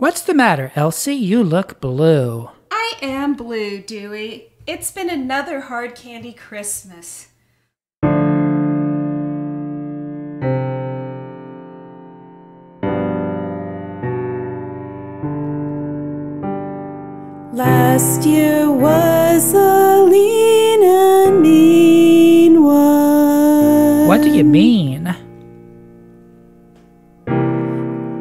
What's the matter, Elsie? You look blue. I am blue, Dewey. It's been another hard candy Christmas. Last year was a lean and mean one. What do you mean?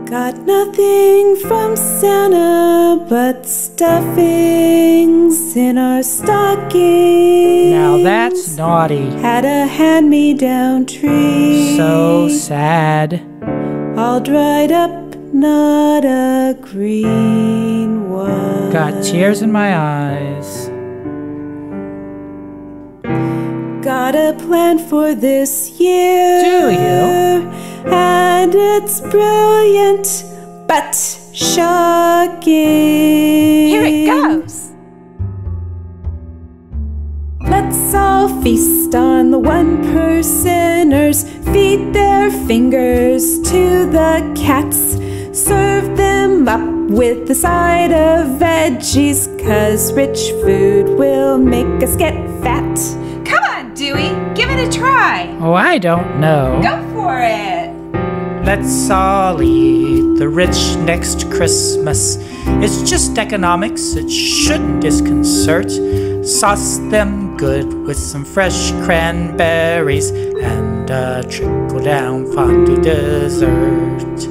Got nothing from Santa but stuffings in our stockings. Now that's naughty. Had a hand-me-down tree. So sad. All dried up. Not a green one. Got tears in my eyes. Got a plan for this year. Do you? And it's brilliant, but shocking. Here it goes. Let's all feast on the one-percenters. Feed their fingers to the cats. Serve them up with a side of veggies, 'cause rich food will make us get fat. Come on, Dewey, give it a try. Oh, I don't know. Go for it. Let's all eat the rich next Christmas. It's just economics, it shouldn't disconcert. Sauce them good with some fresh cranberries and a trickle-down fondue dessert.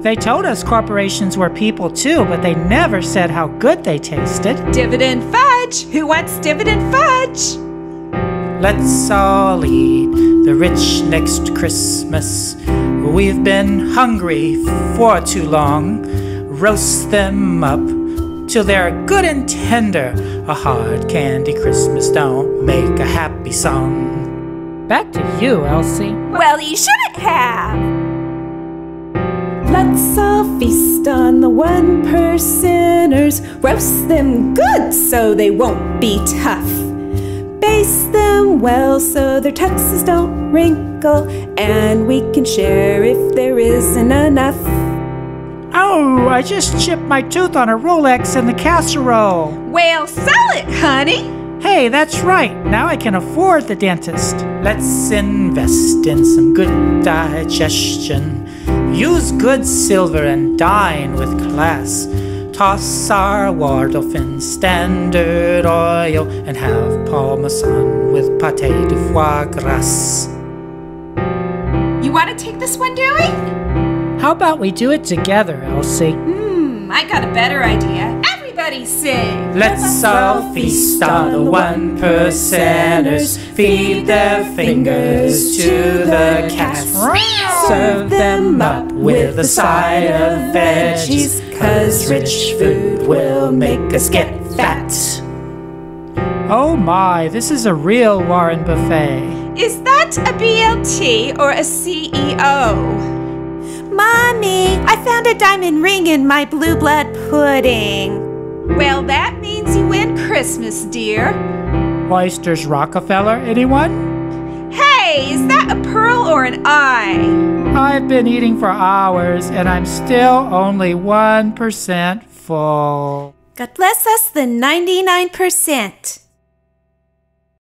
They told us corporations were people too, but they never said how good they tasted. Dividend fudge! Who wants dividend fudge? Let's all eat the rich next Christmas. We've been hungry for too long. Roast them up till they're good and tender. A hard candy Christmas don't make a happy song. Back to you, Elsie. Well, you shouldn't have! Let's all feast on the one-percenters. Roast them good so they won't be tough. Baste them well so their tuxes don't wrinkle, and we can share if there isn't enough. Oh, I just chipped my tooth on a Rolex in the casserole. Well, sell it, honey. Hey, that's right. Now I can afford the dentist. Let's invest in some good digestion. Use good silver and dine with class. Toss our wardle in standard oil and have parmesan with pâté de foie gras. You want to take this one, Dewey? How about we do it together, Elsie? I got a better idea. Everybody sing! Let's all feast on the one-percenters. Feed their fingers to the cats. Serve them up with a side of veggies, 'cause rich food will make us get fat. Oh my, this is a real Warren buffet. Is that a BLT or a CEO? Mommy, I found a diamond ring in my blue blood pudding. Well, that means you win Christmas, dear. Oysters Rockefeller, anyone? Hey, is that a pearl or an eye? I've been eating for hours, and I'm still only 1% full. God bless us, the 99%.